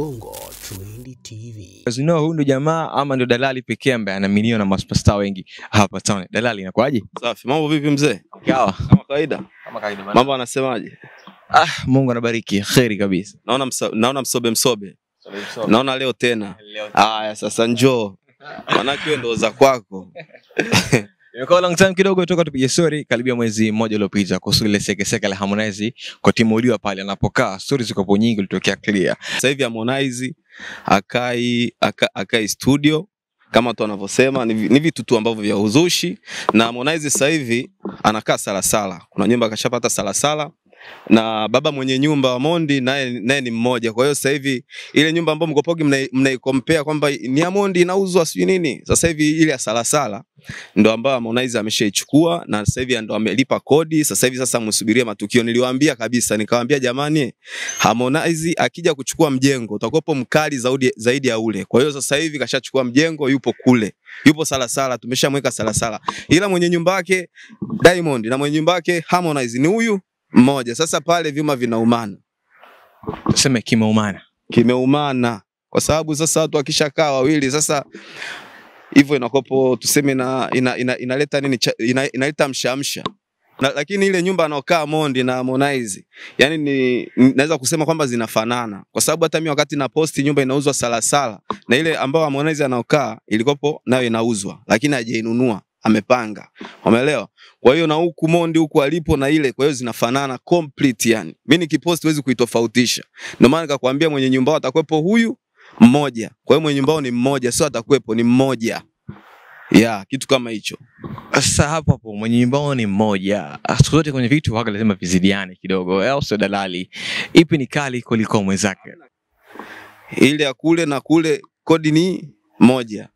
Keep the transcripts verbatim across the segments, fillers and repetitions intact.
Bongo Trendy T V. Because you know huyu ndo jamaa ama ndo Dalali pekee ambaye anaaminiwa na masupasta wengi hapa town. Dalali inakuaje? Safi. Mambo vipi mzee? Sawa. Kama kawaida. Kama kawaida bana. Mambo anasemaje? Ah, Mungu anabariki. Kheri kabisa. Naona mso, naona msobe msobe. Msobe msobe. Naona leo tena. Haya sasa njoo. Manake ndo za kwako. Imekuwa long time kidogo toka tupige story, karibia mwezi mmoja uliopita kuhusu ile seke seke la Harmonize kwa timu ulio pale anapokaa. Stories zikapo nyingi litokea clear. Sasa hivi Harmonize akai aka, akai studio kama watu wanavyosema ni, ni vitu tu ambavyo vya uzushi, na Harmonize sasa hivi anakaa Salasala. Kuna nyumba akashapata Salasala, na baba mwenye nyumba Mondi naye naye ni mmoja. Kwa hiyo sasa hivi ile nyumba ambayo mkopogi mnaikompea kwamba ni Mondi inauzwa sio nini, sasa hivi ile ya Salasala ndo ambayo Harmonize ameshaichukua, na sasa hivi ndo amelipa kodi. Sasa hivi sasa msubirie matukio. Niliwaambia kabisa, nikawaambia jamani, Harmonize akija kuchukua mjengo utakopo mkali zaidi zaidi ya ule. Kwa hiyo sasa hivi kashachukua mjengo, yupo kule, yupo Salasala, tumeshamweka Salasala. Ila mwenye nyumba yake Diamond na mwenye nyumba yake Harmonize ni huyu mmoja. Sasa pale vyuma vinaumana. Tuseme kimeumana. Kimeumana. Kwa sababu sasa watu wakishakaa wawili sasa hivyo inakopo tuseme na ina, ina, inaleta nini ina, inaleta mshamsha. Na, lakini ile nyumba anaokaa Mondi na Harmonize, yani ni naweza kusema kwamba zinafanana. Kwa sababu hata mimi wakati na posti nyumba inauzwa Salasala, na ile ambayo Harmonize anaokaa ilikopo nayo inauzwa, lakini hajainunua, amepanga. Umeelewa? Kwa hiyo na huku Mondi huku alipo na ile, kwa hiyo zinafanana complete yani. Mimi nikipost huwezi kuitofautisha. Ndio maana nikakwambia mwenye nyumba atakuepo huyu mmoja. Kwa hiyo mwenye nyumba ni mmoja, sio atakuepo ni mmoja. Yeah, kitu kama hicho. Sasa hapo hapo mwenye nyumba ni mmoja. Siku zote kwenye vitu waga lazima vizidiane kidogo. Else Dalali ipi ni kali kuliko mwenzake? Ile ya kule na kule kodi ni moja.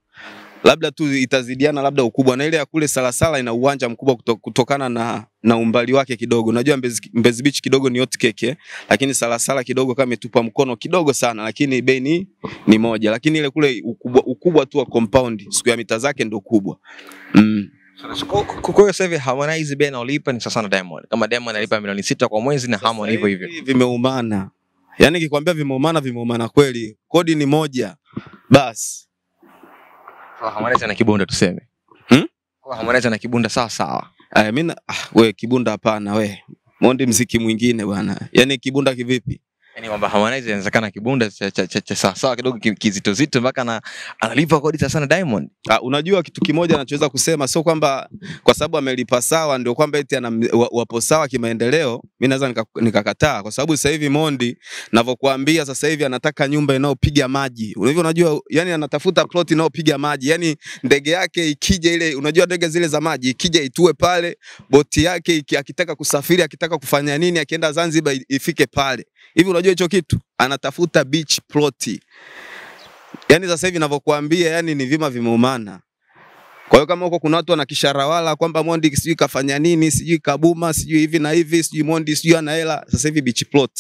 Labda tu itazidiana labda ukubwa, na ile ya kule Salasala ina uwanja mkubwa kutokana na na umbali wake kidogo. Unajua Mbezi, Mbezi Beach kidogo ni hot cake, lakini Salasala kidogo kama imetupa mkono kidogo sana, lakini bei ni ni moja. Lakini ile kule ukubwa, ukubwa tu wa compound siku ya mita zake ndio kubwa. Mm. Kwa hiyo sasa hivi Harmonize bei analipa ni sasa na Diamond. Kama Diamond analipa milioni sita kwa mwezi na Harmonize hivyo hivyo. Vimeumana. Yaani nikikwambia vimeumana vimeumana kweli. Kodi ni moja. Bas. Kwa Harmonize na kibunda tuseme. Hmm? Kwa Harmonize na kibunda sawa sawa. Eh, mimi ah, we kibunda hapana we. Mondi mziki mwingine bwana. Yaani kibunda kivipi? Yaani kwamba Harmonize inawezekana kibunda cha cha, cha sawa sawa kidogo kizito zito mpaka na analipa kodi sasa na Diamond. Ah, unajua kitu kimoja anachoweza kusema sio kwamba kwa sababu amelipa sawa ndio kwamba eti wapo sawa kimaendeleo. Mimi naweza nikakataa kwa sababu sasa hivi Mondi ninavyokuambia sasa hivi anataka nyumba inayopiga maji. Unajua unajua yani anatafuta plot inayopiga maji. Yani ndege yake ikija ile, unajua ndege zile za maji ikija itue pale, boti yake iki, akitaka kusafiri, akitaka kufanya nini, akienda Zanzibar ifike pale. Hivi unajua hicho kitu anatafuta beach plot. Yani sasa hivi ninavyokuambia yani ni vima vimeumana. Kwa hiyo kama huko kuna watu wanakisharawala kwamba Mondi sijui kafanya nini, sijui kabuma, sijui hivi na hivi, sijui Mondi sijui ana hela, sasa hivi beach plot.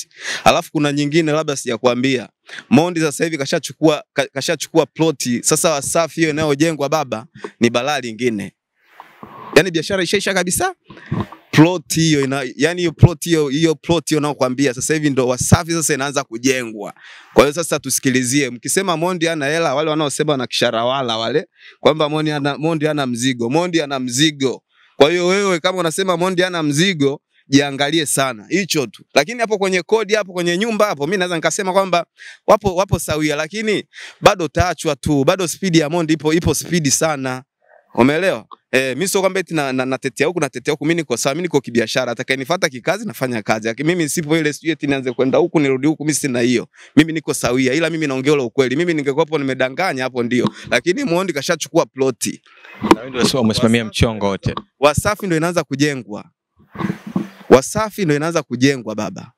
Alafu kuna nyingine labda sijakwambia. Mondi sasa hivi kashachukua kashachukua plot. Sasa Wasafi hiyo inayojengwa baba ni balaa lingine. Yani biashara ishaisha kabisa. Plot hiyo ina, yani hiyo plot hiyo hiyo plot hiyo naokuambia sasa hivi ndo Wasafi sasa inaanza kujengwa. Kwa hiyo sasa tusikilizie, mkisema Mondi ana hela, wale wanaosema na kisharawala wale kwamba Mondi ana Mondi ana mzigo, Mondi ana mzigo. Kwa hiyo wewe kama unasema Mondi ana mzigo, jiangalie sana hicho tu. Lakini hapo kwenye kodi, hapo kwenye nyumba, hapo mimi naweza nikasema kwamba wapo wapo sawia, lakini bado taachwa tu, bado speed ya Mondi ipo ipo speed sana. Umeelewa? Eh, mimi sio kwamba eti na natetea huku natetea huku. Mimi niko sawa, mimi niko kibiashara. Atakayenifuata kikazi nafanya kazi. Lakini mimi sipo ile sijui eti nianze kwenda huku nirudi huku, mimi sina hiyo. Mimi niko sawia, ila mimi naongea ukweli. Mimi ningekuwa hapo nimedanganya hapo ndio. Lakini Mondi kashachukua ploti. Na wewe ndio sio umesimamia mchongo wote. Wasafi ndio inaanza kujengwa. Wasafi ndio inaanza kujengwa baba.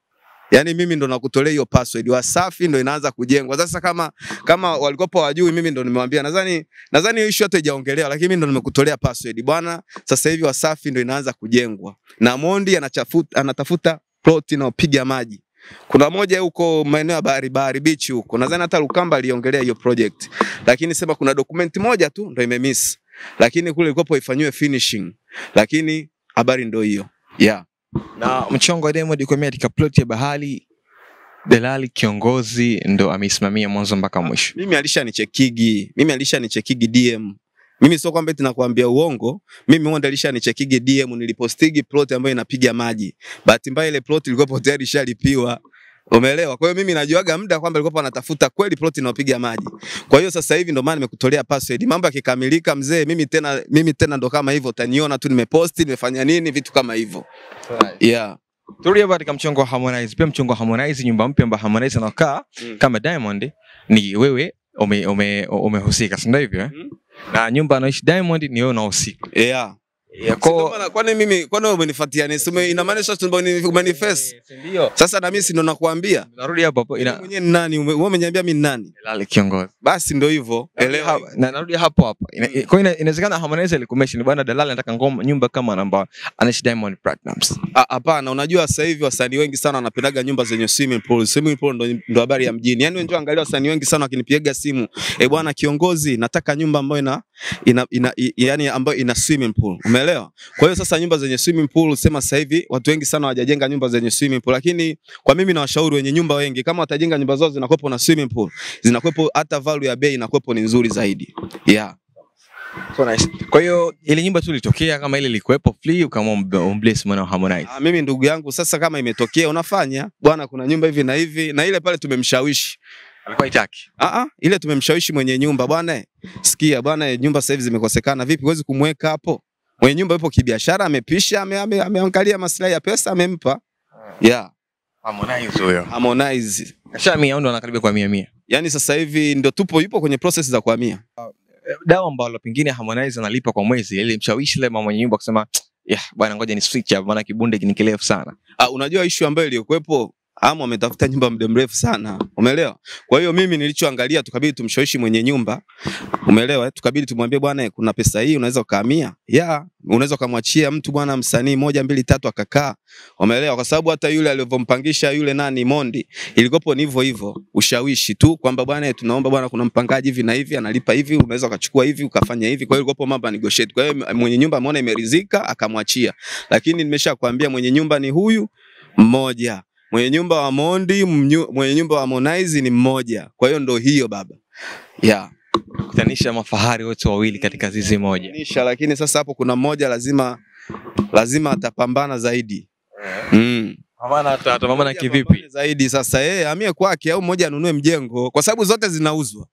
Yaani mimi ndo nakutolea hiyo password. Wasafi ndo inaanza kujengwa. Sasa kama kama walikopo wajui, mimi ndo nimemwambia. Nadhani nadhani hiyo issue hata haijaongelea, lakini mimi ndo nimekutolea password. Bwana, sasa hivi Wasafi ndo inaanza kujengwa. Na Mondi anachafuta anatafuta plot inayopiga maji. Kuna moja huko maeneo ya bahari bahari beach huko. Nadhani hata Lukamba aliongelea hiyo project. Lakini sema kuna document moja tu ndo imemiss. Lakini kule ilikopo ifanywe finishing. Lakini habari ndo hiyo. Yeah. Na mchongo wa Diamond kwa mimi katika plot ya bahari Delali kiongozi ndo amesimamia mwanzo mpaka mwisho. Mimi alishanichekigi, mimi alishanichekigi D M. Mimi sio kwamba tunakuambia uongo, mimi huwa alishanichekigi D M nilipostigi plot ambayo inapiga maji. Bahati mbaya ile plot ilikuwa tayari ishalipiwa. Umeelewa? Kwa hiyo mimi najuaga muda kwamba alikuwa anatafuta kweli plot inayopiga maji. Kwa hiyo sasa hivi ndo maana nimekutolea password. Mambo yakikamilika mzee, mimi tena mimi tena ndo kama hivyo utaniona tu nimeposti, nimefanya nini, vitu kama hivyo. Yeah. Tulia katika mchongo wa Harmonize, pia mchongo wa Harmonize nyumba mpya ambayo Harmonize anakaa mm. kama Diamond ni wewe ume umehusika, ume si ndio hivyo eh? Mm. Na nyumba anaishi Diamond ni wewe unahusika. Yeah. Yeah, kwa maana kwani mimi kwani wewe umenifuatia ni sume ina maana sasa tunaboni manifest. Ndio. Sasa na mimi si ndo nakwambia. Narudi hapo hapo. Wewe mwenyewe ni nani? Wewe umeniambia mimi ni nani? Dalali kiongozi. Basi ndio hivyo. Elewa. Na narudi hapo hapo. Kwa hiyo inawezekana Harmonize alikomeshini bwana Dalali anataka ngoma nyumba kama namba anaishi Diamond Platnumz. Ah, hapana, unajua sasa hivi wasanii wengi sana wanapendaga nyumba zenye swimming pool. Swimming pool ndo ndo habari ya mjini. Yaani unajua angalia wasanii wengi sana wakinipiga simu. Eh bwana kiongozi, nataka nyumba ambayo ina ina yaani ambayo ina swimming pool. Umeelewa? Kwa hiyo sasa nyumba zenye swimming pool sema sasa hivi watu wengi sana hawajajenga nyumba zenye swimming pool, lakini kwa mimi na washauri wenye nyumba wengi kama watajenga nyumba zao zinakuepo na swimming pool, zinakuepo hata value ya bei inakuepo ni nzuri zaidi. Yeah. So nice. Kwa hiyo ile nyumba tu ilitokea kama ile ilikuepo free ukamwomba umbless mwana Harmonize. Ah, mimi ndugu yangu sasa kama imetokea unafanya bwana kuna nyumba hivi na hivi na ile pale tumemshawishi. Alikuwa itaki. Ah ah, ile tumemshawishi mwenye nyumba bwana. Sikia bwana nyumba sasa hivi zimekosekana vipi uweze kumweka hapo? Mwenye nyumba yupo kibiashara amepisha ameangalia maslahi ya pesa amempa. Yeah. Harmonize huyo. Harmonize. Kasha mia ndo anakaribia kwa mia mia. Yaani sasa hivi ndo tupo yupo kwenye process za kwa mia. Uh, dawa ambalo pingine Harmonize analipa kwa mwezi ili mshawishi ile mama mwenye nyumba kusema yeah bwana ngoja ni switch up maana kibunde kinikilefu sana. Ah uh, unajua issue ambayo iliyokuepo Amo ametafuta nyumba muda mrefu sana. Umeelewa? Kwa hiyo mimi nilichoangalia tukabidi tumshawishi mwenye nyumba. Umeelewa? Tukabidi tumwambie bwana kuna pesa hii unaweza ukahamia. Yeah, unaweza kumwachia mtu bwana msanii moja mbili tatu akakaa. Umeelewa? Kwa sababu hata yule aliyompangisha yule nani Mondi, ilikopo ni hivyo hivyo. Ushawishi tu kwamba bwana tunaomba bwana kuna mpangaji hivi na hivi analipa hivi, unaweza ukachukua hivi, ukafanya hivi. Kwa hiyo ilikopo mambo negotiate. Kwa hiyo mwenye nyumba ameona imeridhika akamwachia. Lakini nimeshakwambia mwenye nyumba ni huyu mmoja. Mwenye nyumba wa Mondi, mwenye nyumba wa Harmonize ni mmoja. Kwa hiyo ndo hiyo baba. Yeah. Kutanisha mafahari wote wawili katika zizi moja. Kutanisha lakini sasa hapo kuna mmoja lazima lazima atapambana zaidi. Mm. Pambana atapambana kivipi? Zaidi sasa yeye amie kwake au mmoja anunue mjengo kwa sababu zote zinauzwa.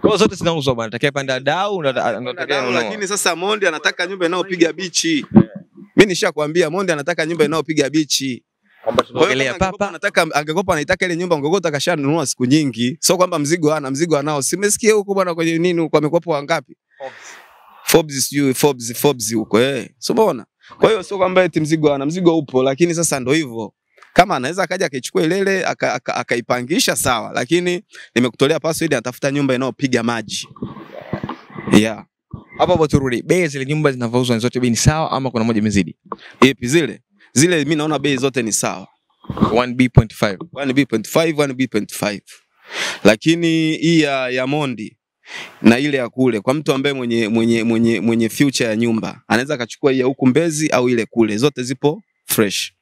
Kwa zote zinauzwa bwana. Nataka panda dau nataka lakini sasa Mondi anataka nyumba inayopiga bichi. Mimi nishakwambia Mondi anataka nyumba inayopiga bichi. Kwamba tunaongelea papa anataka angekopa anaitaka ile nyumba ngogota kashanunua siku nyingi sio kwamba mzigo hana mzigo anao simesikia huko bwana kwenye nini huko amekopa wangapi Forbes sio Forbes Forbes huko eh sio bwana kwa hiyo sio kwamba eti mzigo hana mzigo upo lakini sasa ndio hivyo kama anaweza akaja akachukua ilele akaipangisha aka, aka sawa lakini nimekutolea password anatafuta nyumba inayopiga maji yeah hapo hapo turudi bei zile nyumba zinavauzwa zote bei ni sawa ama kuna moja imezidi ipi zile Zile mimi naona bei zote ni sawa. moja B point tano. moja B point tano, moja B point tano. Lakini hii ya, ya Mondi na ile ya kule kwa mtu ambaye mwenye mwenye mwenye mwenye future ya nyumba, anaweza akachukua hii ya huku Mbezi au ile kule. Zote zipo fresh.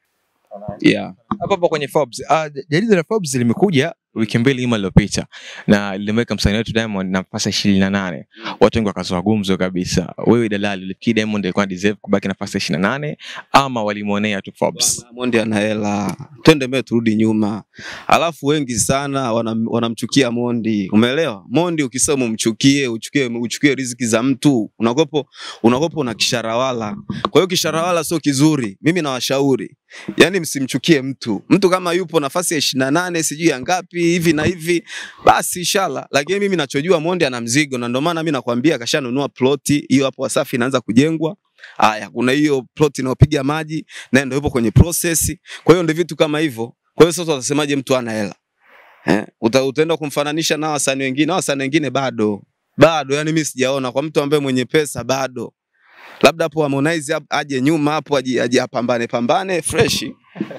Yeah. Hapo hapo kwenye Forbes. Ah, jarida la Forbes limekuja wiki mbili nyuma iliyopita na lilimweka msanii wetu Diamond na nafasi ishirini na nane. Watu wengi wakazoa gumzo kabisa. Wewe Dalali ulifikiri Diamond alikuwa deserve kubaki nafasi ishirini na nane ama walimuonea tu Forbes? Diamond ana hela. Twende mbele turudi nyuma. Alafu wengi sana wanamchukia wana Mondi. Umeelewa? Mondi ukisema umchukie, uchukie uchukie riziki za mtu, unakopo unakopo na kisharawala. Kwa hiyo kisharawala sio kizuri. Mimi nawashauri. Yaani msimchukie mtu. Mtu kama yupo nafasi ya ishirini na nane sijui ya ngapi hivi na hivi basi inshallah lakini mimi ninachojua Mondi ana mzigo na ndio maana mimi nakwambia kashanunua ploti hiyo hapo Wasafi inaanza kujengwa haya kuna hiyo ploti inayopiga maji na ndio yupo kwenye process kwa hiyo ndio vitu kama hivyo kwa hiyo sasa utasemaje mtu ana hela eh utaenda kumfananisha na wasanii wengine na wasanii wengine bado bado yani mimi sijaona kwa mtu ambaye mwenye pesa bado labda hapo Harmonize aje nyuma hapo aje apambane pambane fresh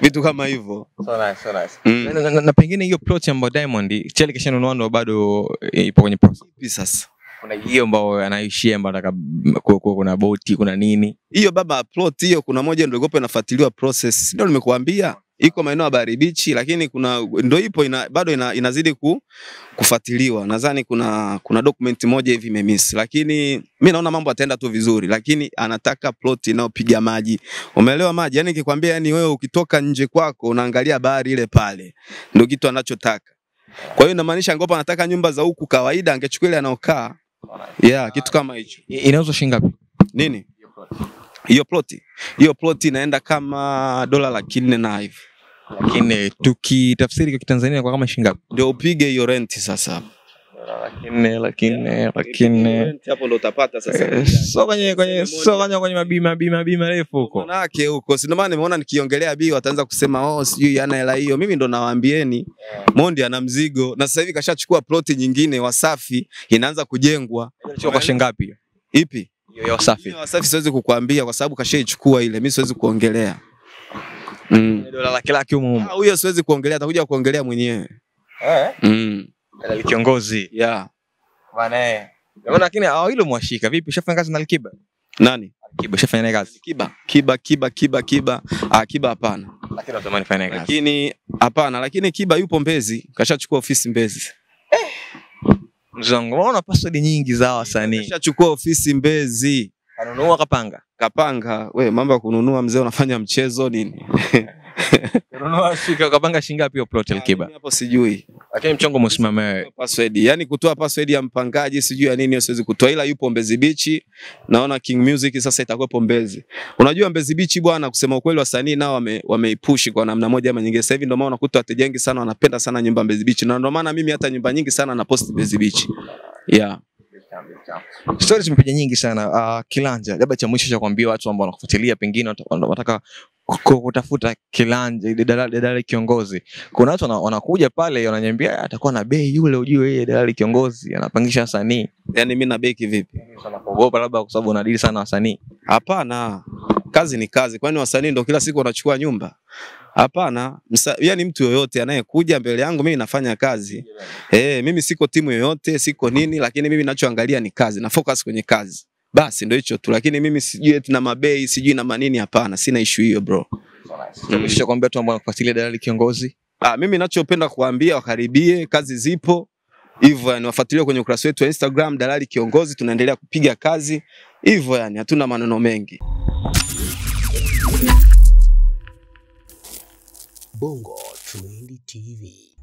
vitu kama hivyo. So nice, so nice. Mm. Na, na, na pengine hiyo plot ya Diamond chele kishanunua ndo bado ipo kwenye process sasa. Kuna hiyo ambao anaishia ambao nataka kuna boti kuna nini. Hiyo baba plot hiyo kuna moja ndio ikopo inafuatiliwa process. Ndio nimekuambia iko maeneo ya Bahari Beach, lakini kuna ndio ipo ina, bado ina, inazidi ku, kufuatiliwa. Nadhani kuna kuna document moja hivi imemiss, lakini mimi naona mambo yataenda tu vizuri, lakini anataka plot inayopiga maji. Umeelewa maji? Yaani nikikwambia yani wewe ukitoka nje kwako unaangalia bahari ile pale. Ndio kitu anachotaka. Kwa hiyo inamaanisha Ngopa anataka nyumba za huku kawaida angechukua ile anaokaa. Yeah, kitu kama hicho. Inauzwa shilingi ngapi? Nini? Hiyo ploti. Hiyo ploti inaenda kama dola laki nne na hivi. Lakini tukitafsiri kwa Kitanzania kwa kama shilingi ngapi? Ndio upige hiyo rent sasa. Laki nne, laki nne, laki nne. Rent hapo ndio utapata sasa. So kwenye kwenye so kwenye kwenye mabima bima bima refu huko. Manake huko. Sio maana nimeona nikiongelea bii wataanza kusema oh sijui ana hela hiyo. Mimi ndo nawaambieni Mondi ana mzigo. Na sasa hivi kashachukua ploti nyingine Wasafi inaanza kujengwa. Kwa shilingi ngapi? Ipi? Hiyo ya Wasafi. Hiyo Wasafi siwezi kukuambia kwa sababu kashaichukua ile. Mimi siwezi kuongelea. Mm. Dola laki laki huko. Ah, huyo siwezi kuongelea, atakuja kuongelea mwenyewe. Eh? Mm. Dalali kiongozi. Yeah. Banae. Unaona lakini hao hilo mwashika vipi? Ushafanya kazi na Alikiba? Nani? Alikiba ushafanya naye kazi. Kiba, kiba, kiba, kiba, kiba. Ah, Kiba hapana. Lakini natamani fanya naye kazi. Lakini hapana, lakini Kiba yupo Mbezi, kashachukua ofisi Mbezi. Eh. Mzangu, unaona password nyingi za wasanii. Kashachukua ofisi Mbezi. Kanunua kapanga. Kapanga. We, mambo ya kununua mzee unafanya mchezo nini? Kanunua shika kapanga shilingi ngapi hiyo plot Alikiba? Hapo sijui. Lakini mchongo msimame password. Yaani kutoa password ya mpangaji sijui ya nini siwezi kutoa, ila yupo Mbezi Beach. Naona King Music sasa itakuwepo Mbezi. Unajua Mbezi Beach bwana, kusema ukweli wasanii nao wameipushi wame kwa namna moja ama nyingine. Sasa hivi ndio maana unakuta wateja wengi sana wanapenda sana nyumba Mbezi Beach. Na ndio maana mimi hata nyumba nyingi sana na post Mbezi Beach. Yeah. Stories zimepiga nyingi sana. Uh, kilanja, labda cha mwisho cha kuambia watu ambao wanakufuatilia pengine wanataka kutafuta kilanja ile dalali, dalali kiongozi. Kuna watu wanakuja pale wananiambia atakuwa na bei yule, ujue yeye dalali kiongozi anapangisha wasanii. Yaani mimi na bei kivipi? Unaogopa labda kwa sababu unadili sana wasanii? Hapana. Kazi ni kazi. Kwani wasanii ndio kila siku wanachukua nyumba? Hapana. Yaani mtu yoyote anayekuja mbele yangu mimi nafanya kazi. Eh, mimi siko timu yoyote, siko nini, lakini mimi ninachoangalia ni kazi. Na focus kwenye kazi. Basi ndio hicho tu, lakini mimi sijui eti na mabei, sijui na manini, hapana, sina issue hiyo bro. Nimesha kwambia watu ambao wanafuatilia Dalali Kiongozi. Ah, mimi ninachopenda kuambia wakaribie, kazi zipo. Hivyo yani wafuatilie kwenye ukurasa wetu wa Instagram Dalali Kiongozi, tunaendelea kupiga kazi. Hivyo yani hatuna maneno mengi. Bongo Trendy T V.